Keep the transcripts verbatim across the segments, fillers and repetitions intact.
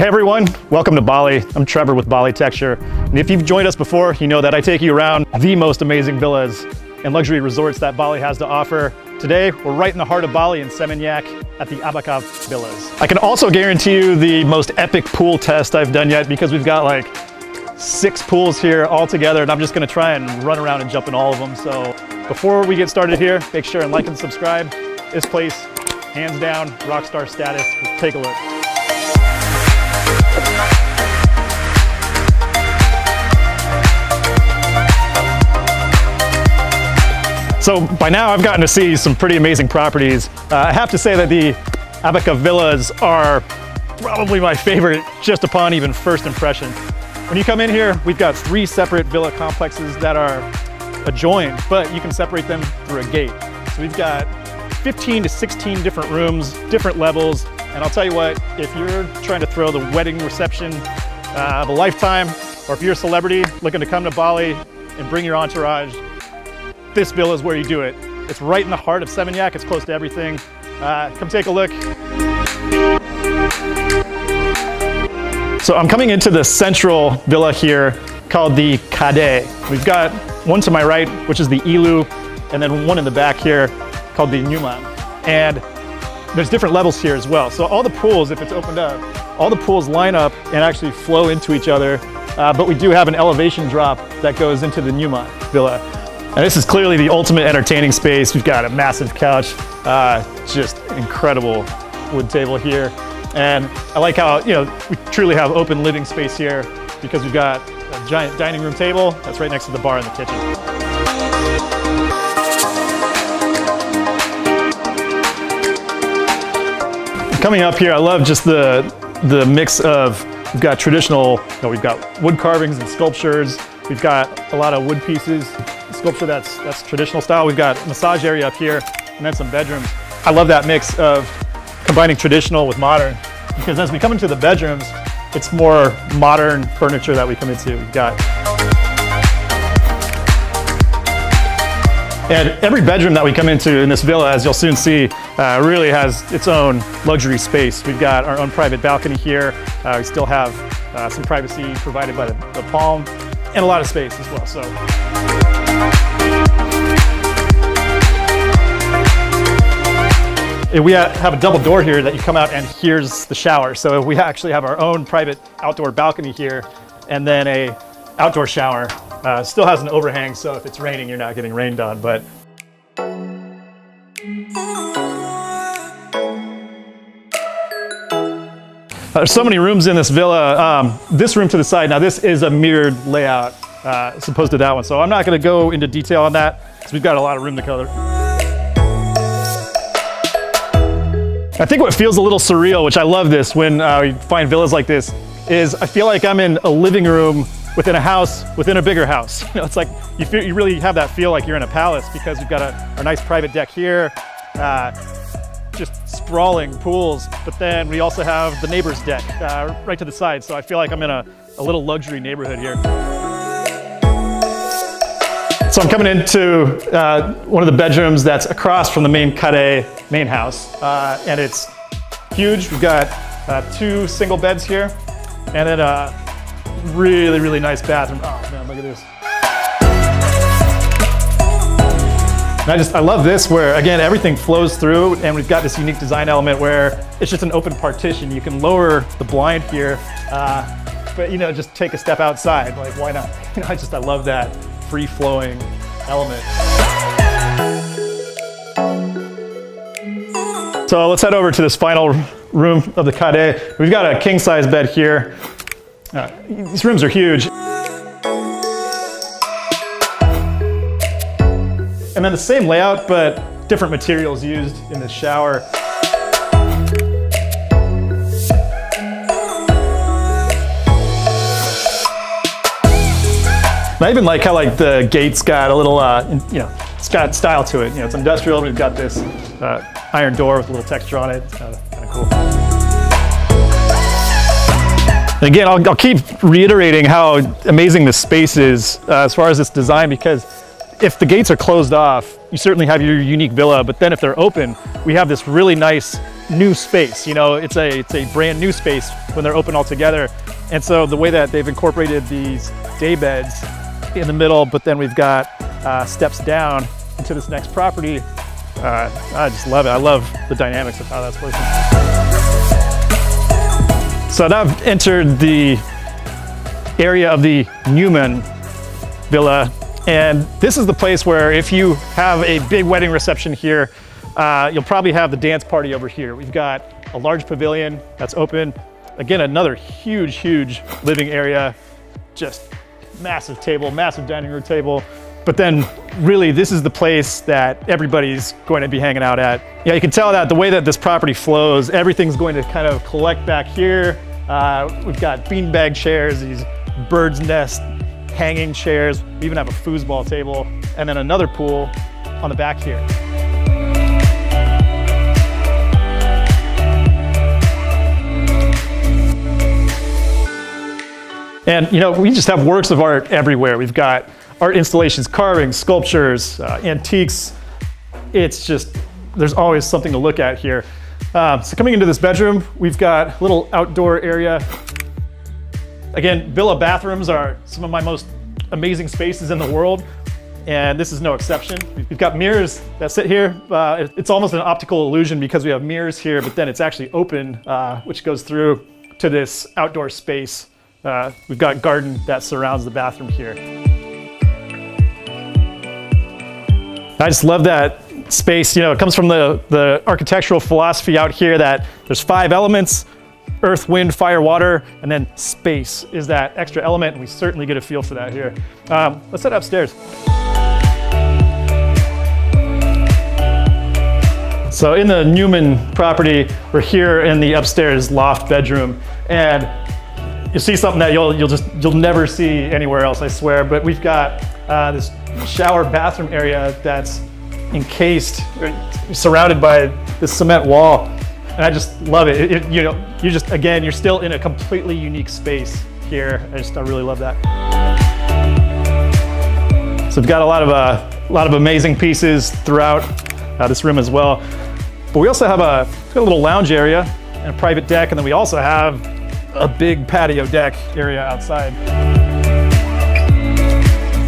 Hey everyone, welcome to Bali. I'm Trevor with Balitecture. And if you've joined us before, you know that I take you around the most amazing villas and luxury resorts that Bali has to offer. Today, we're right in the heart of Bali in Seminyak at the Abaca Villas. I can also guarantee you the most epic pool test I've done yet because we've got like six pools here all together and I'm just gonna try and run around and jump in all of them. So before we get started here, make sure and like and subscribe. This place, hands down, rock star status. Let's take a look. So by now I've gotten to see some pretty amazing properties. Uh, I have to say that the Abaca Villas are probably my favorite just upon even first impression. When you come in here, we've got three separate villa complexes that are adjoined, but you can separate them through a gate. So we've got fifteen to sixteen different rooms, different levels. And I'll tell you what, if you're trying to throw the wedding reception uh, of a lifetime, or if you're a celebrity looking to come to Bali and bring your entourage, this villa is where you do it. It's right in the heart of Seminyak. It's close to everything. Uh, come take a look. So I'm coming into the central villa here called the Kadek. We've got one to my right, which is the I Luh, and then one in the back here called the Nyoman. And there's different levels here as well. So all the pools, if it's opened up, all the pools line up and actually flow into each other. Uh, but we do have an elevation drop that goes into the Nyoman villa. And this is clearly the ultimate entertaining space. We've got a massive couch, uh, just incredible wood table here. And I like how, you know, we truly have open living space here because we've got a giant dining room table that's right next to the bar in the kitchen. Coming up here, I love just the, the mix of, we've got traditional, you know, we've got wood carvings and sculptures. We've got a lot of wood pieces. Sculpture that's that's traditional style. We've got massage area up here and then some bedrooms. I love that mix of combining traditional with modern because as we come into the bedrooms, it's more modern furniture that we come into. We've got. And every bedroom that we come into in this villa, as you'll soon see, uh, really has its own luxury space. We've got our own private balcony here. Uh, we still have uh, some privacy provided by the, the palm and a lot of space as well. So. We have a double door here that you come out and here's the shower. So we actually have our own private outdoor balcony here and then a outdoor shower. Uh, still has an overhang, so if it's raining, you're not getting rained on, but. There's so many rooms in this villa. Um, this room to the side, now this is a mirrored layout uh, as opposed to that one. So I'm not gonna go into detail on that because we've got a lot of room to cover. I think what feels a little surreal, which I love this when uh, we find villas like this, is I feel like I'm in a living room within a house, within a bigger house. You know, it's like you feel, you really have that feel like you're in a palace because we've got a, a nice private deck here, uh, just sprawling pools. But then we also have the neighbor's deck uh, right to the side. So I feel like I'm in a, a little luxury neighborhood here. So I'm coming into uh, one of the bedrooms that's across from the main Kadek main house, uh, and it's huge. We've got uh, two single beds here, and then a really, really nice bathroom. Oh man, look at this. And I just, I love this where, again, everything flows through, and we've got this unique design element where it's just an open partition. You can lower the blind here, uh, but you know, just take a step outside. Like, why not? You know, I just, I love that free-flowing element. So let's head over to this final room of the Kadek. We've got a king-size bed here. Uh, these rooms are huge. And then the same layout, but different materials used in the shower. I even like how like the gate's got a little, uh, you know, it's got style to it. You know, it's industrial. We've got this uh, iron door with a little texture on it. It's kind of, kind of cool. And again, I'll, I'll keep reiterating how amazing this space is uh, as far as this design, because if the gates are closed off, you certainly have your unique villa. But then if they're open, we have this really nice new space. You know, it's a, it's a brand new space when they're open all together. And so the way that they've incorporated these day beds in the middle, but then we've got uh, steps down into this next property. Uh, I just love it. I love the dynamics of how that's working. So now I've entered the area of the Nyoman Villa. And this is the place where if you have a big wedding reception here, uh, you'll probably have the dance party over here. We've got a large pavilion that's open. Again, another huge, huge living area, just massive table, massive dining room table. But then really, this is the place that everybody's going to be hanging out at. Yeah, you can tell that the way that this property flows, everything's going to kind of collect back here. Uh, we've got beanbag chairs, these bird's nest hanging chairs. We even have a foosball table and then another pool on the back here. And you know, we just have works of art everywhere. We've got art installations, carvings, sculptures, uh, antiques. It's just, there's always something to look at here. Uh, so coming into this bedroom, we've got a little outdoor area. Again, villa bathrooms are some of my most amazing spaces in the world, and this is no exception. We've got mirrors that sit here. Uh, it's almost an optical illusion because we have mirrors here, but then it's actually open, uh, which goes through to this outdoor space. Uh, we've got garden that surrounds the bathroom here. I just love that space. You know, it comes from the, the architectural philosophy out here that there's five elements: earth, wind, fire, water, and then space is that extra element, and we certainly get a feel for that here. Um, let's head upstairs. So in the Nyoman property, we're here in the upstairs loft bedroom, and you see something that you'll, you'll just, you'll never see anywhere else, I swear. But we've got uh, this shower bathroom area that's encased, surrounded by this cement wall. And I just love it. It, it. You know, you just, again, you're still in a completely unique space here. I just, I really love that. So we've got a lot of, uh, a lot of amazing pieces throughout uh, this room as well. But we also have a, a little lounge area and a private deck. And then we also have a big patio deck area outside.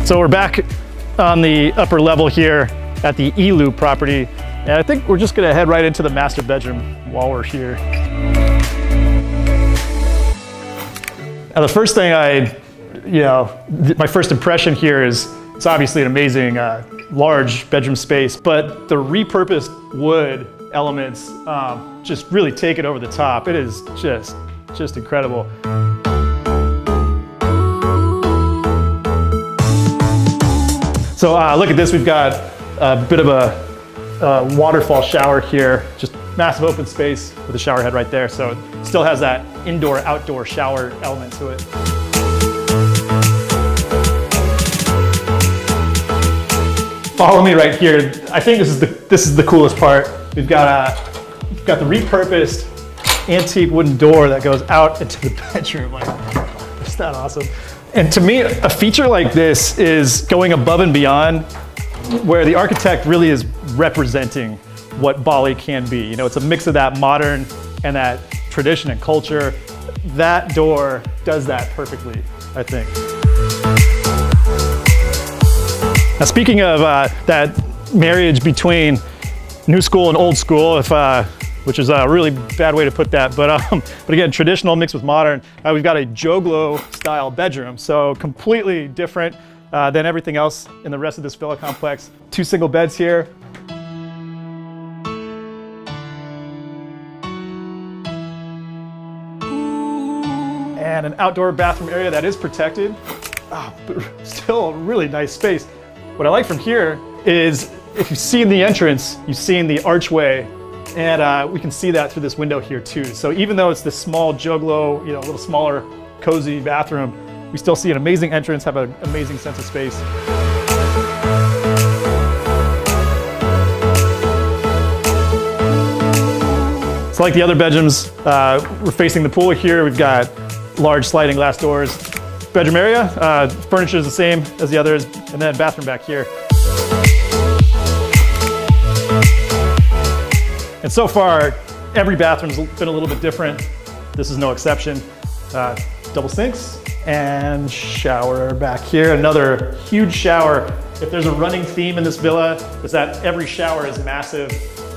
So we're back on the upper level here at the I Luh property. And I think we're just gonna head right into the master bedroom while we're here. Now the first thing I, you know, my first impression here is, it's obviously an amazing uh, large bedroom space, but the repurposed wood elements um, just really take it over the top. It is just, just incredible. So uh, look at this, we've got a bit of a Uh, waterfall shower here, just massive open space with a shower head right there. So it still has that indoor outdoor shower element to it. Follow me right here. I think this is the this is the coolest part. We've got uh, we've got the repurposed antique wooden door that goes out into the bedroom. Like, isn't that awesome? And to me, a feature like this is going above and beyond, where the architect really is representing what Bali can be. You know, it's a mix of that modern and that tradition and culture. That door does that perfectly, I think. Now, speaking of uh, that marriage between new school and old school, if, uh, which is a really bad way to put that, but, um, but again, traditional mixed with modern, uh, we've got a Joglo style bedroom, so completely different Uh, than everything else in the rest of this villa complex. Two single beds here. And an outdoor bathroom area that is protected. Ah, but still a really nice space. What I like from here is if you've seen the entrance, you've seen the archway, and uh, we can see that through this window here too. So even though it's this small Joglo, you know, a little smaller, cozy bathroom, we still see an amazing entrance, have an amazing sense of space. So like the other bedrooms, uh, we're facing the pool here. We've got large sliding glass doors. Bedroom area, uh, furniture is the same as the others, and then bathroom back here. And so far, Every bathroom's been a little bit different. This is no exception. Uh, double sinks and shower back here. Another huge shower. If there's a running theme in this villa, is that every shower is massive,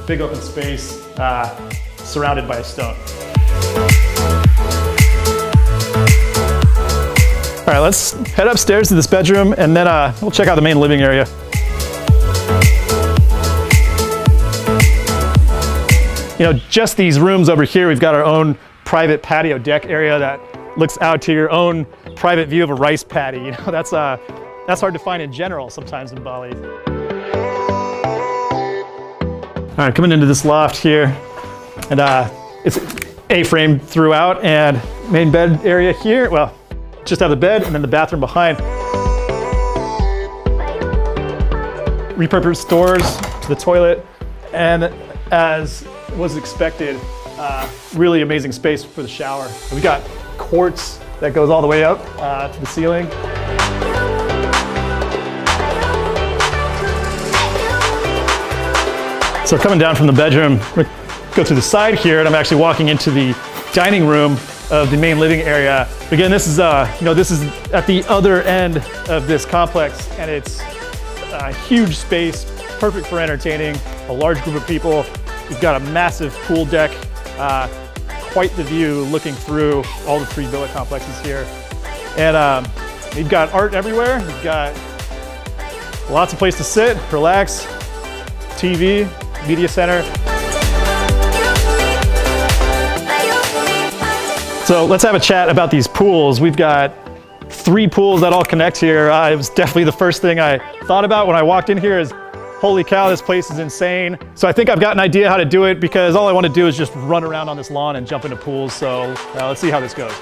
big open space, uh, surrounded by a stone. All right, let's head upstairs to this bedroom and then uh, we'll check out the main living area. You know, just these rooms over here, we've got our own private patio deck area that looks out to your own private view of a rice paddy. You know, that's, uh, that's hard to find in general sometimes in Bali. All right, coming into this loft here, and uh, it's A-frame throughout, and main bed area here. Well, just have the bed and then the bathroom behind. Repurposed doors to the toilet, and as was expected, uh, really amazing space for the shower. We got quartz that goes all the way up uh, to the ceiling. So coming down from the bedroom, we're go through the side here, and I'm actually walking into the dining room of the main living area. Again, this is uh, you know, this is at the other end of this complex, and it's a huge space, perfect for entertaining a large group of people. We've got a massive pool deck, uh, quite the view looking through all the three villa complexes here. And um, we've got art everywhere. We've got lots of place to sit, relax, T V, media center. So let's have a chat about these pools. We've got three pools that all connect here. Uh, it was definitely the first thing I thought about when I walked in here is, holy cow, this place is insane. So I think I've got an idea how to do it, because all I want to do is just run around on this lawn and jump into pools. So uh, let's see how this goes.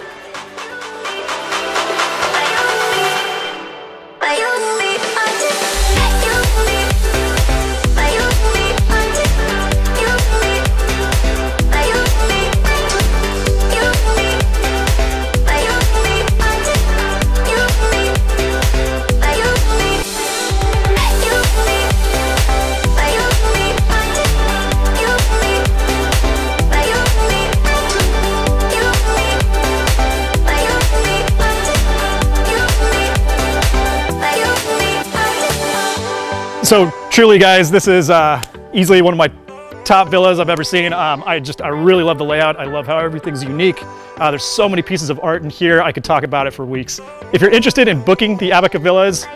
So truly, guys, this is uh, easily one of my top villas I've ever seen. Um, I just, I really love the layout. I love how everything's unique. Uh, there's so many pieces of art in here. I could talk about it for weeks. If you're interested in booking the Abaca Villas,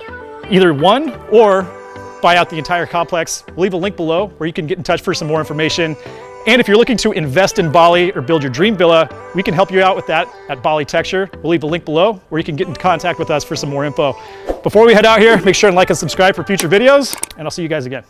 either one or buy out the entire complex, we'll leave a link below where you can get in touch for some more information. And if you're looking to invest in Bali or build your dream villa, we can help you out with that at Balitecture. We'll leave a link below where you can get in contact with us for some more info. Before we head out here, make sure and like and subscribe for future videos, and I'll see you guys again.